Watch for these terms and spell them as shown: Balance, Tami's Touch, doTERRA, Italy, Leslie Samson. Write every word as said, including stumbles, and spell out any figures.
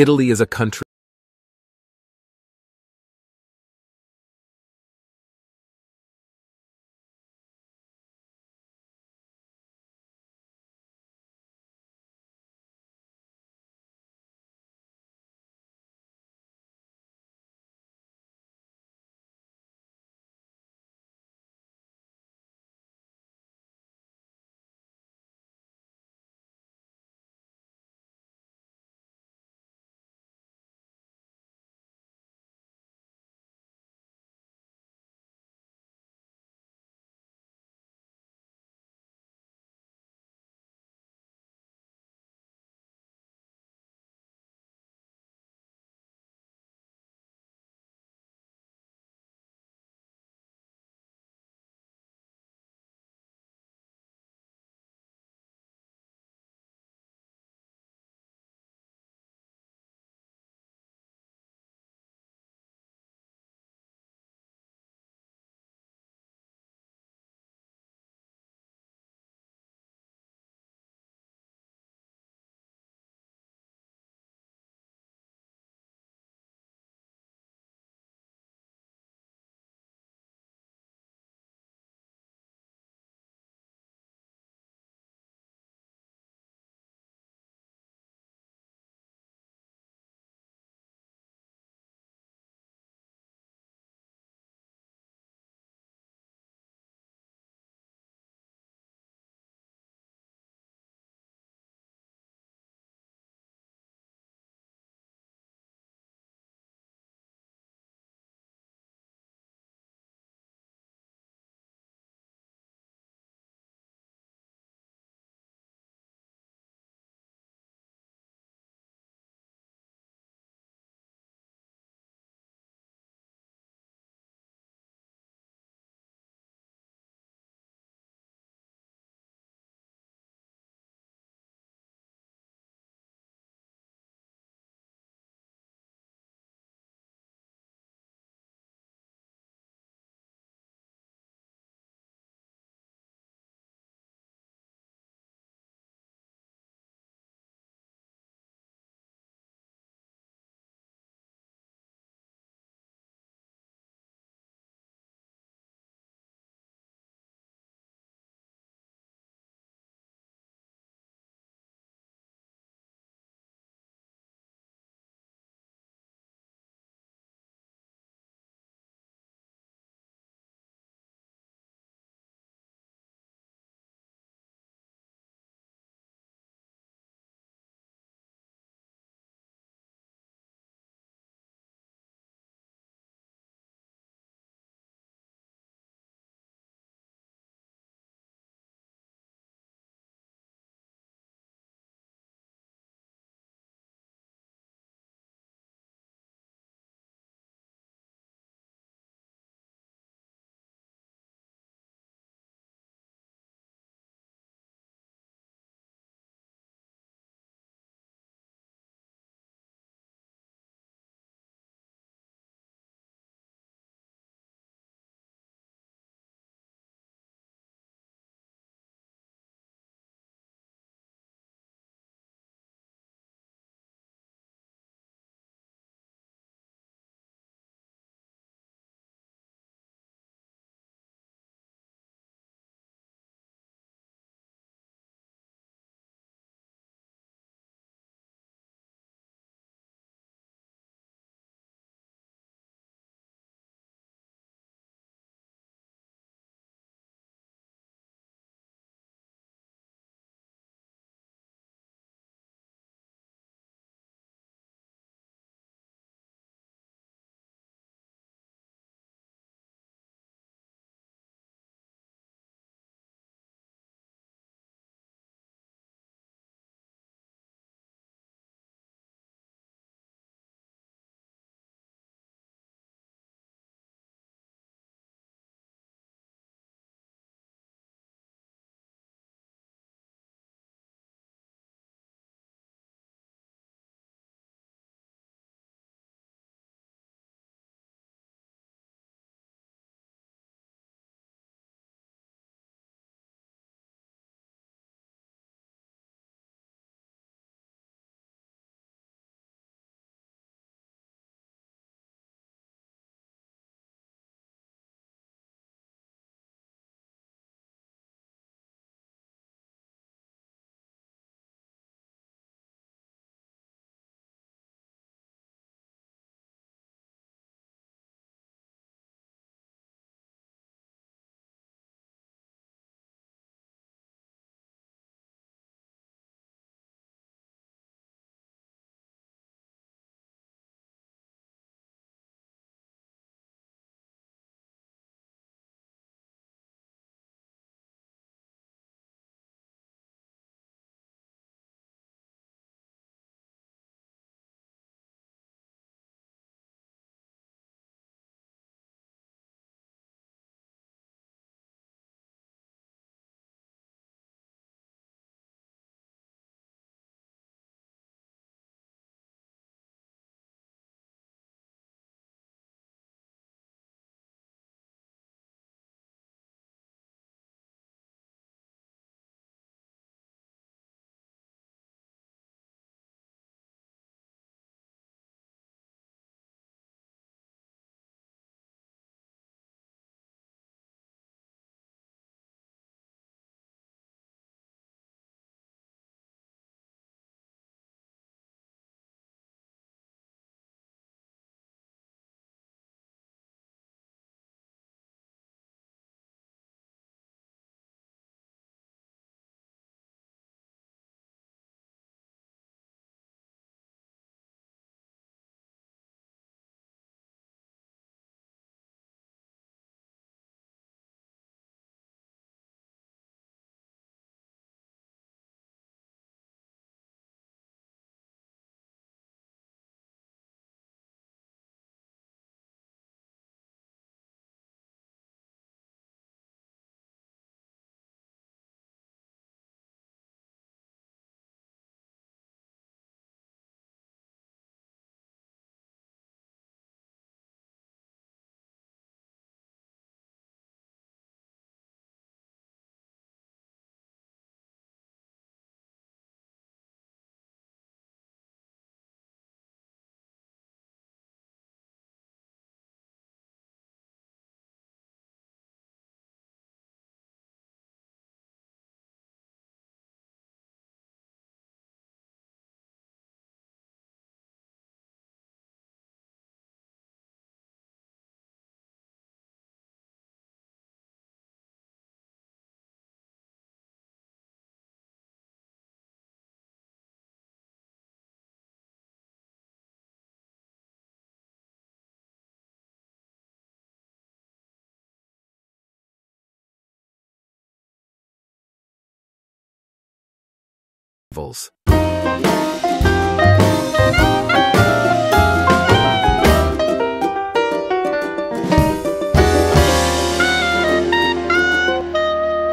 Italy is a country. Vals.